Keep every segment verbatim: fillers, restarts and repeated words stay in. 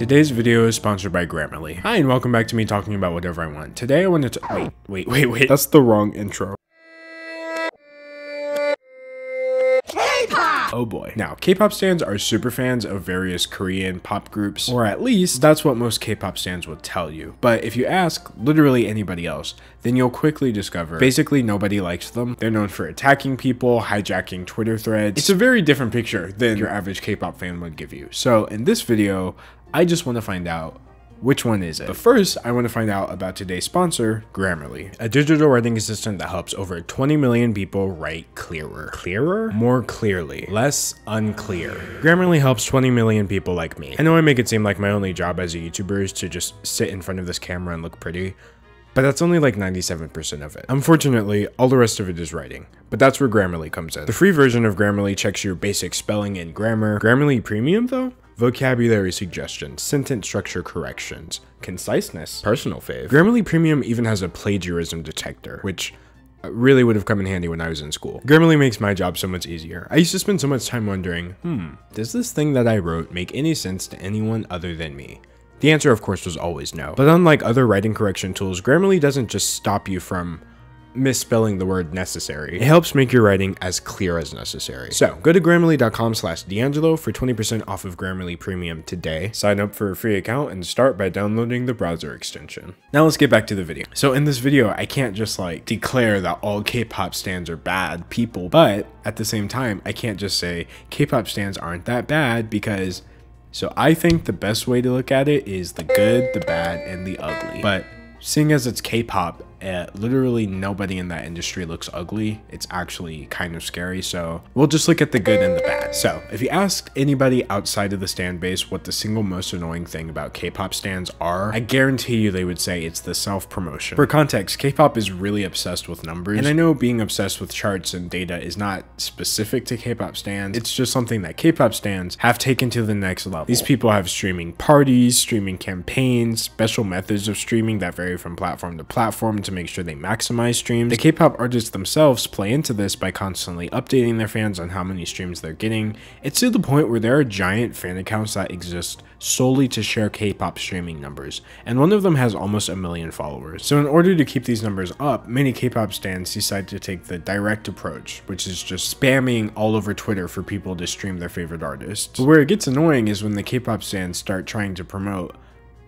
Today's video is sponsored by Grammarly. Hi, and welcome back to me talking about whatever I want. Today I wanted to- wait, wait, wait, wait. That's the wrong intro. Oh boy. Now, K-pop stans are super fans of various Korean pop groups, or at least that's what most K-pop stans will tell you. But if you ask literally anybody else, then you'll quickly discover basically nobody likes them. They're known for attacking people, hijacking Twitter threads. It's a very different picture than your average K-pop fan would give you. So in this video, I just want to find out, which one is it? But first, I want to find out about today's sponsor, Grammarly, a digital writing assistant that helps over twenty million people write clearer. Clearer? More clearly. Less unclear. Grammarly helps twenty million people like me. I know I make it seem like my only job as a YouTuber is to just sit in front of this camera and look pretty, but that's only like ninety-seven percent of it. Unfortunately, all the rest of it is writing, but that's where Grammarly comes in. The free version of Grammarly checks your basic spelling and grammar. Grammarly Premium, though? Vocabulary suggestions, sentence structure corrections, conciseness, personal fave. Grammarly Premium even has a plagiarism detector, which really would have come in handy when I was in school. Grammarly makes my job so much easier. I used to spend so much time wondering, hmm, does this thing that I wrote make any sense to anyone other than me? The answer, of course, was always no. But unlike other writing correction tools, Grammarly doesn't just stop you from misspelling the word necessary. It helps make your writing as clear as necessary. So go to grammarly.com slash D'Angelo for twenty percent off of Grammarly Premium today. Sign up for a free account and start by downloading the browser extension. Now let's get back to the video. So in this video, I can't just like declare that all K-pop stans are bad people, but at the same time, I can't just say K-pop stans aren't that bad because, so I think the best way to look at it is the good, the bad, and the ugly. But seeing as it's K-pop, Uh, literally nobody in that industry looks ugly. It's actually kind of scary, so we'll just look at the good and the bad. So if you asked anybody outside of the stan base what the single most annoying thing about K-pop stans are, I guarantee you they would say it's the self-promotion. For context, K-pop is really obsessed with numbers, and I know being obsessed with charts and data is not specific to K-pop stans. It's just something that K-pop stans have taken to the next level. These people have streaming parties, streaming campaigns, special methods of streaming that vary from platform to platform to to make sure they maximize streams. The K-pop artists themselves play into this by constantly updating their fans on how many streams they're getting. It's to the point where there are giant fan accounts that exist solely to share K-pop streaming numbers, and one of them has almost a million followers. So in order to keep these numbers up, many K-pop stans decide to take the direct approach, which is just spamming all over Twitter for people to stream their favorite artists. But where it gets annoying is when the K-pop stans start trying to promote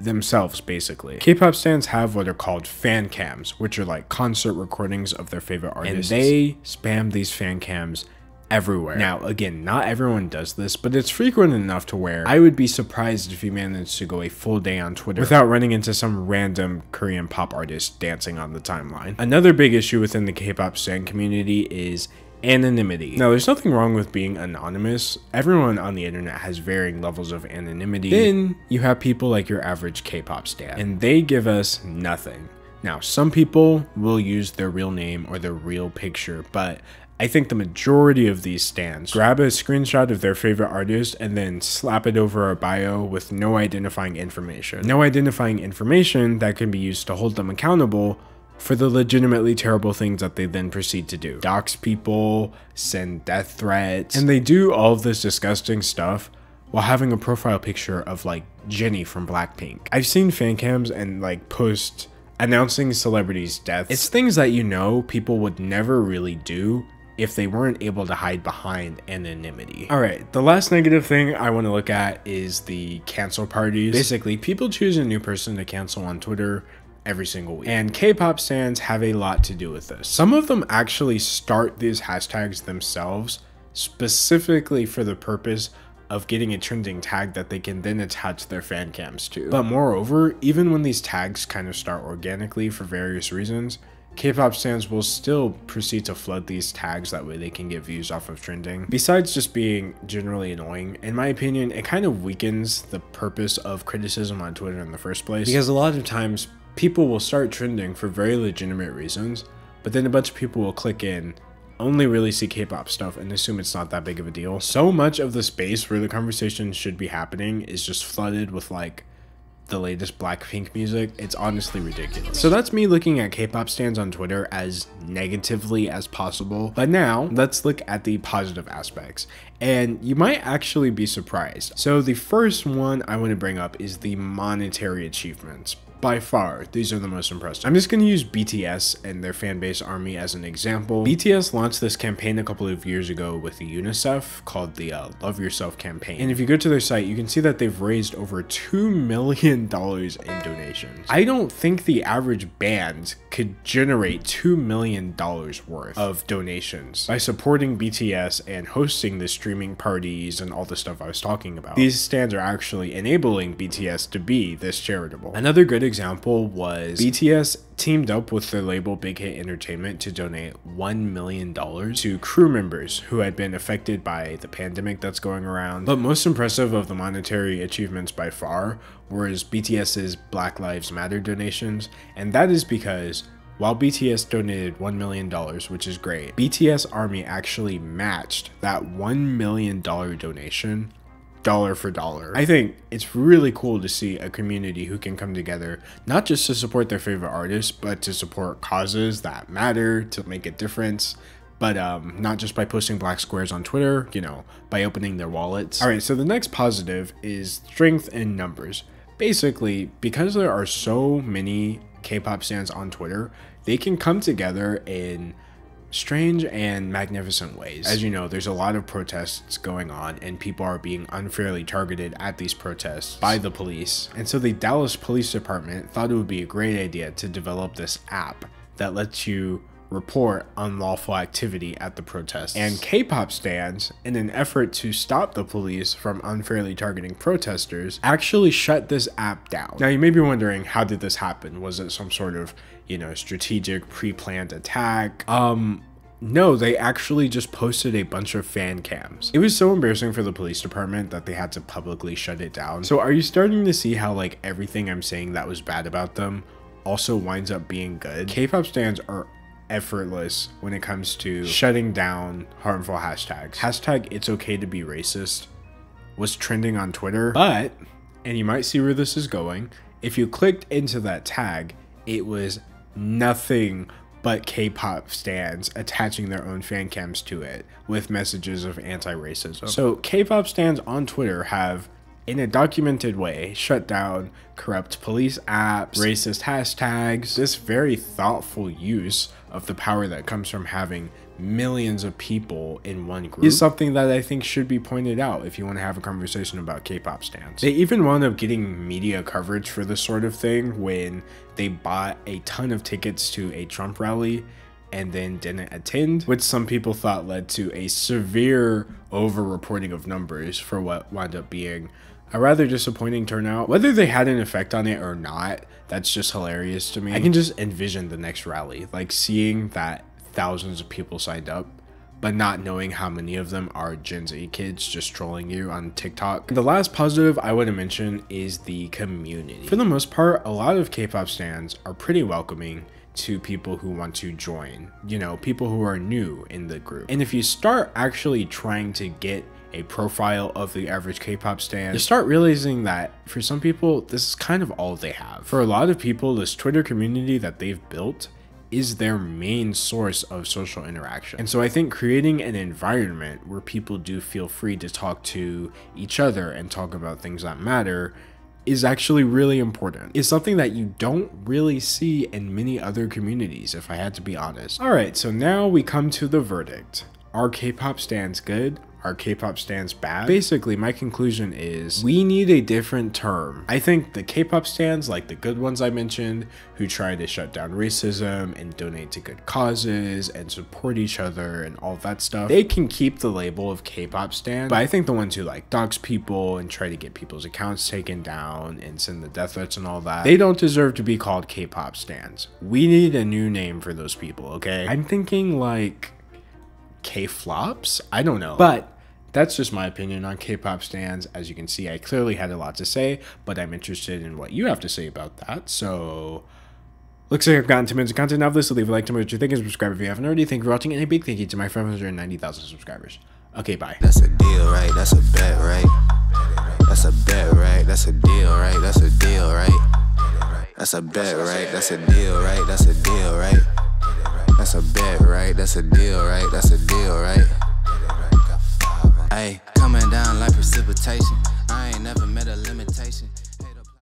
themselves, basically. K-pop stans have what are called fan cams, which are like concert recordings of their favorite artists. And they spam these fan cams everywhere. Now, again, not everyone does this, but it's frequent enough to where I would be surprised if you managed to go a full day on Twitter without running into some random Korean pop artist dancing on the timeline. Another big issue within the K-pop stan community is anonymity. Now, there's nothing wrong with being anonymous. Everyone on the internet has varying levels of anonymity. Then you have people like your average K-pop stan, and they give us nothing. Now, some people will use their real name or their real picture, but I think the majority of these stans grab a screenshot of their favorite artist and then slap it over a bio with no identifying information. No identifying information that can be used to hold them accountable for the legitimately terrible things that they then proceed to do. Dox people, send death threats, and they do all of this disgusting stuff while having a profile picture of like Jenny from Blackpink. I've seen fan cams and like posts announcing celebrities' deaths. It's things that you know people would never really do if they weren't able to hide behind anonymity. All right, the last negative thing I want to look at is the cancel parties. Basically, people choose a new person to cancel on Twitter every single week. And K-pop stans have a lot to do with this. Some of them actually start these hashtags themselves specifically for the purpose of getting a trending tag that they can then attach their fan cams to. But moreover, even when these tags kind of start organically for various reasons, K-pop stans will still proceed to flood these tags, that way they can get views off of trending. Besides just being generally annoying, in my opinion, it kind of weakens the purpose of criticism on Twitter in the first place, because a lot of times people will start trending for very legitimate reasons, but then a bunch of people will click in, only really see K-pop stuff, and assume it's not that big of a deal. So much of the space where the conversation should be happening is just flooded with like the latest Blackpink music. It's honestly ridiculous. So that's me looking at K-pop stans on Twitter as negatively as possible. But now let's look at the positive aspects, and you might actually be surprised. So the first one I want to bring up is the monetary achievements. By far, these are the most impressive. I'm just going to use B T S and their fanbase ARMY as an example. B T S launched this campaign a couple of years ago with the UNICEF called the uh, Love Yourself Campaign. And if you go to their site, you can see that they've raised over two million dollars in donations. I don't think the average band could generate two million dollars worth of donations by supporting B T S and hosting the streaming parties and all the stuff I was talking about. These stands are actually enabling B T S to be this charitable. Another good example example was B T S teamed up with their label Big Hit Entertainment to donate one million dollars to crew members who had been affected by the pandemic that's going around. But most impressive of the monetary achievements by far was BTS's Black Lives Matter donations, and that is because while B T S donated one million dollars, which is great, B T S Army actually matched that one million dollars donation dollar for dollar. I think it's really cool to see a community who can come together, not just to support their favorite artists, but to support causes that matter, to make a difference. But um, not just by posting black squares on Twitter, you know, by opening their wallets. All right, so the next positive is strength in numbers. Basically, because there are so many K-pop stans on Twitter, they can come together in strange and magnificent ways. As you know, there's a lot of protests going on and people are being unfairly targeted at these protests by the police. And so the Dallas Police Department thought it would be a great idea to develop this app that lets you report unlawful activity at the protests. And K-pop stans, in an effort to stop the police from unfairly targeting protesters, actually shut this app down. Now you may be wondering, how did this happen? Was it some sort of, you know, strategic pre-planned attack? Um, no, they actually just posted a bunch of fan cams. It was so embarrassing for the police department that they had to publicly shut it down. So are you starting to see how like everything I'm saying that was bad about them also winds up being good? K-pop stans are effortless when it comes to shutting down harmful hashtags. Hashtag it's okay to be racist was trending on Twitter, but, and you might see where this is going, if you clicked into that tag, it was nothing but K-pop stans attaching their own fan cams to it with messages of anti-racism. So K-pop stans on Twitter have, in a documented way, shut down corrupt police apps, racist hashtags. This very thoughtful use of the power that comes from having millions of people in one group is something that I think should be pointed out if you want to have a conversation about K-pop stans. They even wound up getting media coverage for this sort of thing when they bought a ton of tickets to a Trump rally and then didn't attend, which some people thought led to a severe over-reporting of numbers for what wound up being a rather disappointing turnout. Whether they had an effect on it or not, that's just hilarious to me. I can just envision the next rally, like seeing that thousands of people signed up, but not knowing how many of them are Gen Z kids just trolling you on TikTok. And the last positive I want to mention is the community. For the most part, a lot of K-pop stans are pretty welcoming to people who want to join, you know, people who are new in the group. And if you start actually trying to get a profile of the average K-pop stan, you start realizing that for some people, this is kind of all they have. For a lot of people, this Twitter community that they've built is their main source of social interaction. And so I think creating an environment where people do feel free to talk to each other and talk about things that matter is actually really important. It's something that you don't really see in many other communities, if I had to be honest. All right, so now we come to the verdict. Are K-pop stans good? Are K-pop stans bad? Basically, my conclusion is we need a different term. I think the K-pop stans, like the good ones I mentioned, who try to shut down racism and donate to good causes and support each other and all that stuff, they can keep the label of K-pop stan. But I think the ones who like dox people and try to get people's accounts taken down and send the death threats and all that, they don't deserve to be called K-pop stans. We need a new name for those people, okay? I'm thinking like K-flops? I don't know. But that's just my opinion on K-pop stans. As you can see, I clearly had a lot to say, but I'm interested in what you have to say about that. So looks like I've gotten two minutes of content out of this, so leave a like, tell me what you think, and subscribe if you haven't already. Thank you for watching, and a big thank you to my five hundred ninety thousand subscribers. Okay, bye. That's a deal, right? That's a bet, right? That's a bet, right? That's a deal, right? That's a deal, right? That's a bet, right? That's a deal, right? That's a deal, right? That's a bet, right? That's a deal, right? That's a deal, right? Ayy, coming down like precipitation. I ain't never met a limitation.